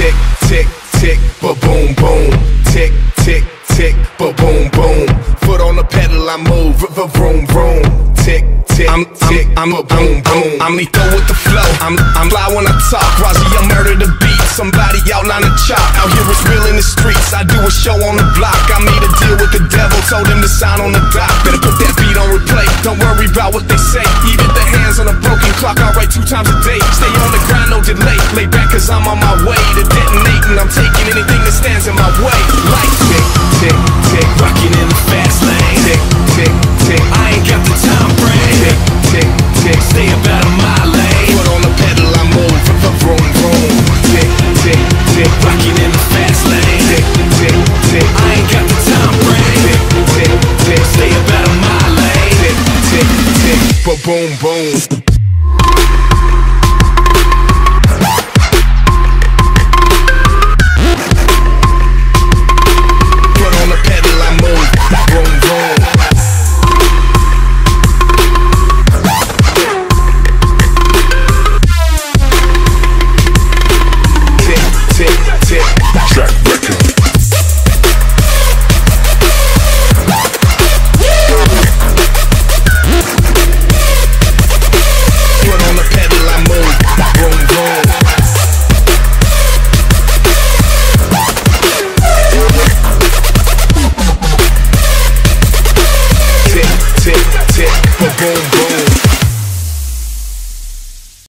tick, tick, tick, ba-boom, boom. Tick, tick, tick, ba-boom, boom. Foot on the pedal, I move, vroom, vroom. Tick, tick, tick, I'm a boom, boom. I'm lethal with the flow, I'm fly when I talk. Razi, I murder the beat, somebody outline the chop. Out here it's real in the streets, I do a show on the block. I made a deal with the devil, told him to sign on the dock. Better put that beat on replay, don't worry about what they say. Even the hands on a broken clock, I write 2 times a day. Stay on the grind, no delay, lay back cause I'm on my way to detonating, I'm taking anything that stands in my way. Like tick, tick, tick, rocking in the fast lane. Tick, tick, tick, I ain't got the time frame. Tick, tick, tick, stay about a mile lane. Foot on the pedal, I move, vroom, vroom. Tick, tick, tick, rocking in the fast lane. Tick, tick, tick, I ain't got the time frame. Tick, tick, tick, stay about a mile lane. Tick, tick, tick, ba-boom, boom.